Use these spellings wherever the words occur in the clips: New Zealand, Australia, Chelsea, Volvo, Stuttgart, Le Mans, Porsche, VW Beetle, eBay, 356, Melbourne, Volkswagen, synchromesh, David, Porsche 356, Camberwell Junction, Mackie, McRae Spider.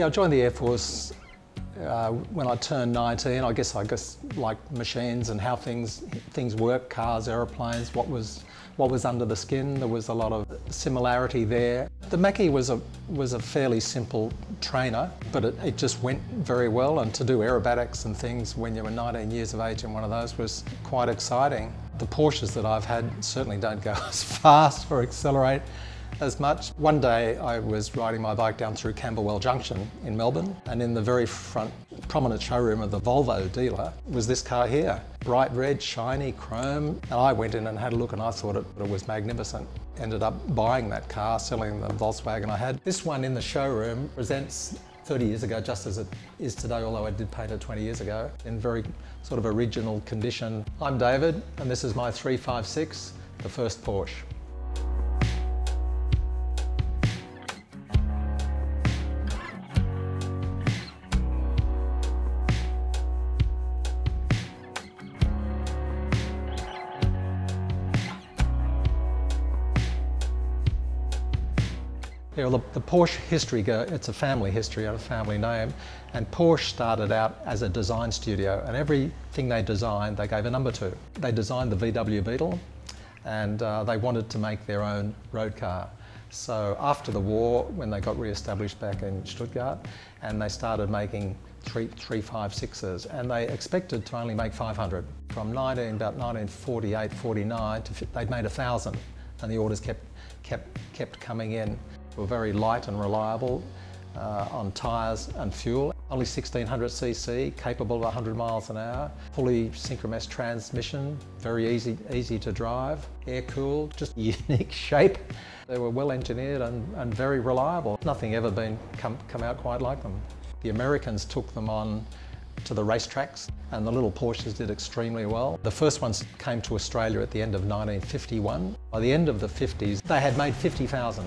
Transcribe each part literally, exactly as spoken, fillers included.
Yeah, I joined the Air Force uh, when I turned nineteen. I guess I just liked machines and how things things work, cars, aeroplanes, what was what was under the skin. There was a lot of similarity there. The Mackie was a was a fairly simple trainer, but it, it just went very well, and to do aerobatics and things when you were nineteen years of age in one of those was quite exciting. The Porsches that I've had certainly don't go as fast or accelerate as much. One day I was riding my bike down through Camberwell Junction in Melbourne, and in the very front prominent showroom of the Volvo dealer was this car here. Bright red, shiny, chrome, and I went in and had a look and I thought it, it was magnificent. Ended up buying that car, selling the Volkswagen I had. This one in the showroom presents thirty years ago, just as it is today, although I did paint it twenty years ago, in very sort of original condition. I'm David, and this is my three five six, the first Porsche. You know, the, the Porsche history, go, it's a family history and a family name, and Porsche started out as a design studio, and everything they designed they gave a number to. They designed the V W Beetle, and uh, they wanted to make their own road car. So after the war, when they got re-established back in Stuttgart, and they started making three fifty-sixes, and they expected to only make five hundred. From nineteen, about nineteen forty-eight, forty-nine, to, they'd made a thousand, and the orders kept, kept, kept coming in. Were very light and reliable uh, on tyres and fuel. Only sixteen hundred c c, capable of one hundred miles an hour, fully synchromesh transmission, very easy, easy to drive, air-cooled, just unique shape. They were well engineered and, and very reliable. Nothing ever been come, come out quite like them. The Americans took them on to the racetracks, and the little Porsches did extremely well. The first ones came to Australia at the end of nineteen fifty-one. By the end of the fifties, they had made fifty thousand.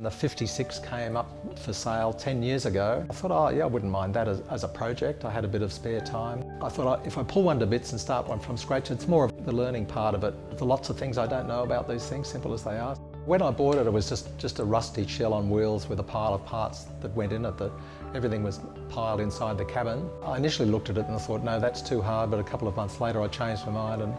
The fifty-six came up for sale ten years ago. I thought, oh yeah, I wouldn't mind that as, as a project. I had a bit of spare time. I thought, if I pull one to bits and start one from scratch, it's more of the learning part of it. There's lots of things I don't know about these things, simple as they are. When I bought it, it was just, just a rusty shell on wheels with a pile of parts that went in it. That everything was piled inside the cabin. I initially looked at it and I thought, no, that's too hard, but a couple of months later I changed my mind and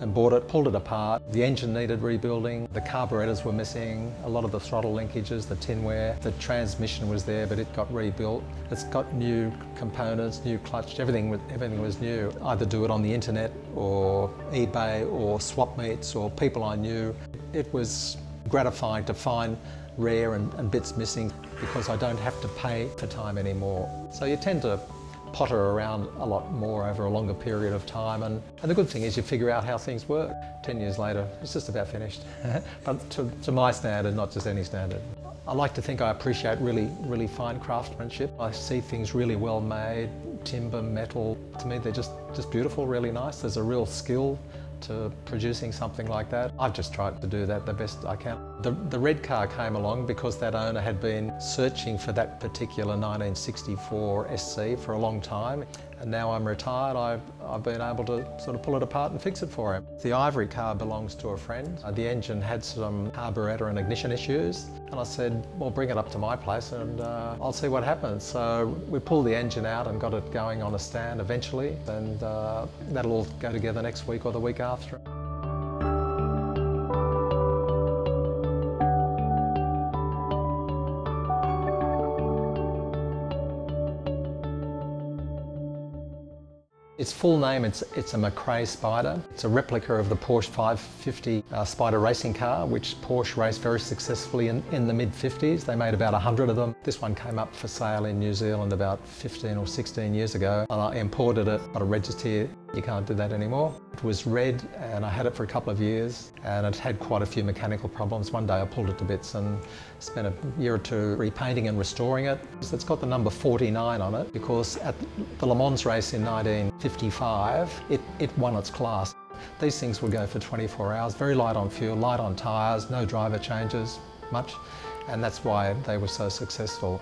and bought it, pulled it apart. The engine needed rebuilding, the carburetors were missing, a lot of the throttle linkages, the tinware, the transmission was there, but it got rebuilt. It's got new components, new clutch, everything was, everything was new. Either do it on the internet or eBay or swap meets or people I knew. It was gratifying to find rare and, and bits missing, because I don't have to pay for time anymore. So you tend to potter around a lot more over a longer period of time, and, and the good thing is you figure out how things work. Ten years later, it's just about finished, but to, to my standard, not just any standard. I like to think I appreciate really, really fine craftsmanship. I see things really well made, timber, metal. To me, they're just, just beautiful, really nice. There's a real skill to producing something like that. I've just tried to do that the best I can. The, the red car came along because that owner had been searching for that particular nineteen sixty-four S C for a long time, and now I'm retired, I've, I've been able to sort of pull it apart and fix it for him. The ivory car belongs to a friend. Uh, the engine had some carburetor and ignition issues, and I said, well, bring it up to my place and uh, I'll see what happens. So we pulled the engine out and got it going on a stand eventually, and uh, that'll all go together next week or the week after. Its full name, it's, it's a McRae Spider. It's a replica of the Porsche five fifty uh, Spider racing car, which Porsche raced very successfully in, in the mid fifties. They made about a hundred of them. This one came up for sale in New Zealand about fifteen or sixteen years ago, and I imported it, got it registered here. You can't do that anymore. It was red, and I had it for a couple of years, and it had quite a few mechanical problems. One day I pulled it to bits and spent a year or two repainting and restoring it. It's got the number forty-nine on it because at the Le Mans race in nineteen fifty-five, it, it won its class. These things would go for twenty-four hours, very light on fuel, light on tyres, no driver changes much, and that's why they were so successful.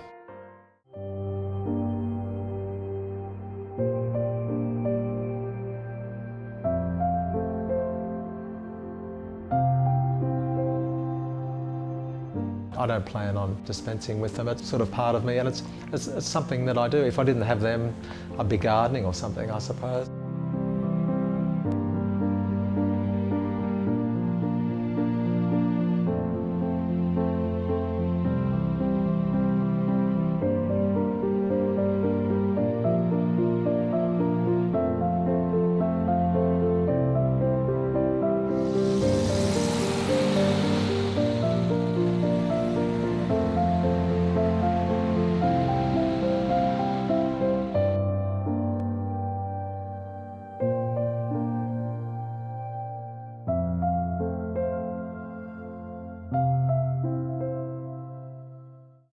I don't plan on dispensing with them. It's sort of part of me, and it's, it's, it's something that I do. If I didn't have them, I'd be gardening or something, I suppose.